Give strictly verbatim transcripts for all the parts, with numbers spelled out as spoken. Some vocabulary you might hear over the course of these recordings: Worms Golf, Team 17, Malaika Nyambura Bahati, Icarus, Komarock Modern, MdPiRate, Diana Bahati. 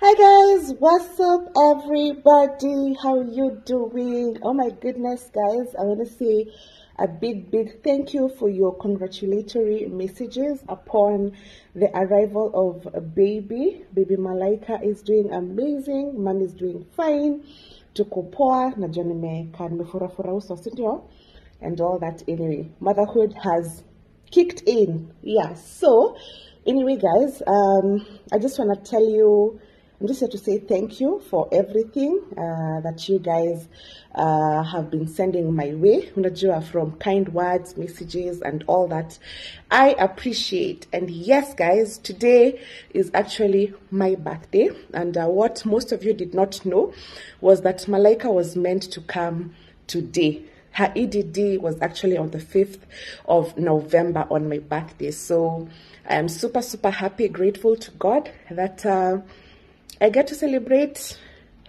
Hi guys, what's up everybody? How are you doing? Oh my goodness guys, I want to say a big big thank you for your congratulatory messages upon the arrival of a baby. Baby Malaika is doing amazing, mom is doing fine, tuko poa na janime kan mefurafura uso, sindio? And all that. Anyway, motherhood has kicked in. Yeah, so anyway guys, um I just want to tell you, I'm just here to say thank you for everything uh, that you guys uh, have been sending my way. Unajua, from kind words, messages, and all that. I appreciate. And yes, guys, today is actually my birthday. And uh, what most of you did not know was that Malaika was meant to come today. Her E D D was actually on the fifth of November on my birthday. So I am super, super happy, grateful to God that... Uh, I get to celebrate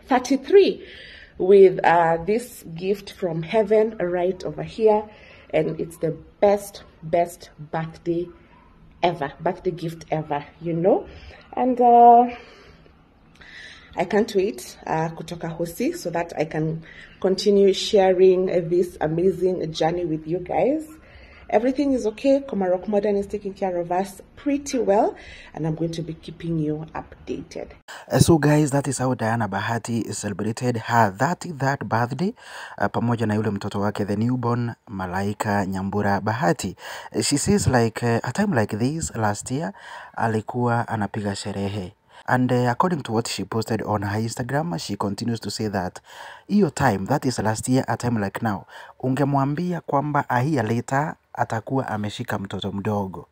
thirty-three with uh, this gift from heaven right over here. And it's the best, best birthday ever, birthday gift ever, you know. And uh, I can't wait uh, kutoka hosi so that I can continue sharing this amazing journey with you guys. Everything is okay. Komarock Modern is taking care of us pretty well, and I'm going to be keeping you updated. So guys, that is how Diana Bahati celebrated her thirty-third birthday uh, pamoja na yule mtoto wake, the newborn Malaika Nyambura Bahati. She says like uh, a time like this last year alikuwa anapiga sherehe. And uh, according to what she posted on her Instagram, she continues to say that hiyo time, that is last year, a time like now, ungemwambia kwamba a year later atakuwa ameshika mtoto mdogo,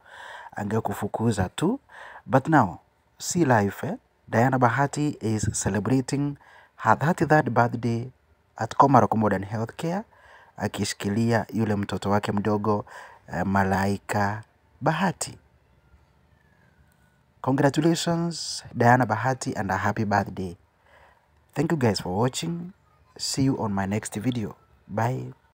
angekufukuza tu. But now, see life, eh? Diana Bahati is celebrating her thirty-third birthday at Komarock Modern Healthcare, akishikilia yule mtoto wake mdogo, uh, Malaika Bahati. Congratulations, Diana Bahati, and a happy birthday. Thank you guys for watching. See you on my next video. Bye.